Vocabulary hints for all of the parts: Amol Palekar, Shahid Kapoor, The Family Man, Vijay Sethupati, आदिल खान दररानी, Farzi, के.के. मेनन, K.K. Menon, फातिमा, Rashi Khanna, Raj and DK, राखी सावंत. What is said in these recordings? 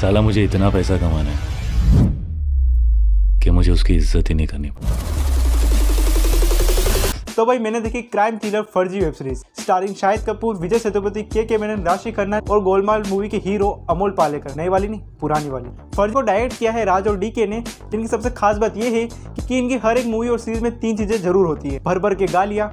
साला मुझे इतना पैसा कमाना है कि मुझे उसकी इज्जत ही नहीं करनी। तो भाई मैंने देखी crime thriller Farzi web series starring Shahid Kapoor, Vijay Sethupathi, K मेनन, Raashi Khanna और गोलमाल मूवी के हीरो अमोल पालेकर। नई वाली नहीं, पुरानी वाली। फर्जी को डायरेक्ट किया है राज और डीके ने, जिनकी सबसे खास बात यह है कि इनकी हर एक मूवी और सीरीज में तीन चीजें जरूर होती है, भर भर के गालियां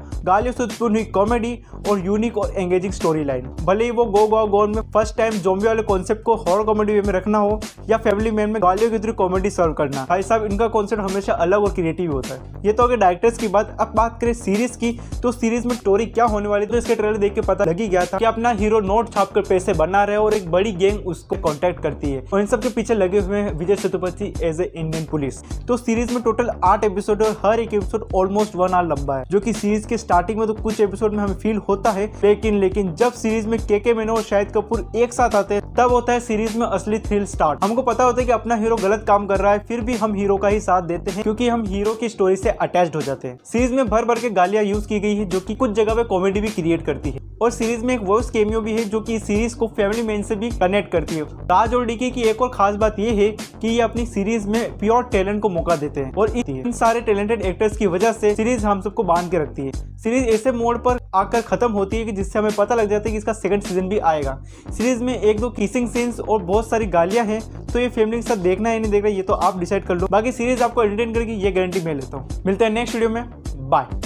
से उत्पन्न हुई कॉमेडी और यूनिक और एंगेजिंग स्टोरी लाइन। भले ही वो गो गोवा गॉन में फर्स्ट टाइम ज़ॉम्बी वाले कॉन्सेप्ट को हॉरर कॉमेडी वे में रखना हो या फैमिली मैन में गालियों के थ्रू कॉमेडी सर्व करना, भाई साहब इनका कॉन्सेप्ट हमेशा अलग और क्रिएटिव होता है। ये तो अगर डायरेक्टर्स की बात, अब बात करें सीरीज की, तो सीरीज में स्टोरी क्या होने वाली तो इसके ट्रेलर देख के पता लग ही गया था कि अपना हीरो नोट छापकर पैसे बना रहे और एक बड़ी गैंग उसको कांटेक्ट करती है और इन सब के पीछे लगे हुए हैं Vijay Sethupathi as a Indian police. तो सीरीज में टोटल 8 एपिसोड और हर एक एपिसोड ऑलमोस्ट 1 आवर लंबा है, जो कि सीरीज के स्टार्टिंग में तो कुछ एपिसोड में हमें फील होता है, लेकिन जब सीरीज में के.के. मेनन और शाहिद कपूर एक साथ आते हैं तब होता है सीरीज में असली थ्रिल स्टार्ट। हमको पता होता है कि अपना हीरो गलत काम कर रहा है, फिर भी हम हीरो का ही साथ देते हैं क्योंकि हम हीरो की स्टोरी से अटैच हो जाते हैं। सीरीज में भर भर के गालियां यूज की गई है, जो कि कुछ जगह पे कॉमेडी भी क्रिएट करती है और सीरीज में एक वॉइस कैमियो भी है जो कि सीरीज को फैमिली मैन से भी कनेक्ट करती है। राज और डीके की एक और खास बात यह है कि ये अपनी सीरीज में प्योर टैलेंट को मौका देते हैं और इन सारे टैलेंटेड एक्टर्स की वजह से सीरीज हम सबको बांध के रखती है। सीरीज ऐसे मोड़ पर आकर खत्म होती है कि जिससे हमें पता लग जाता है कि इसका सेकंड सीजन भी आएगा। सीरीज में 1-2 किसिंग सीन्स और बहुत सारी गालियां हैं, तो ये फैमिली के साथ देखना है नहीं देखना ये तो आप डिसाइड कर लो। बाकी सीरीज आपको एंटरटेन करेगी ये गारंटी मैं लेता हूँ। मिलते हैं नेक्स्ट वीडियो में, बाय।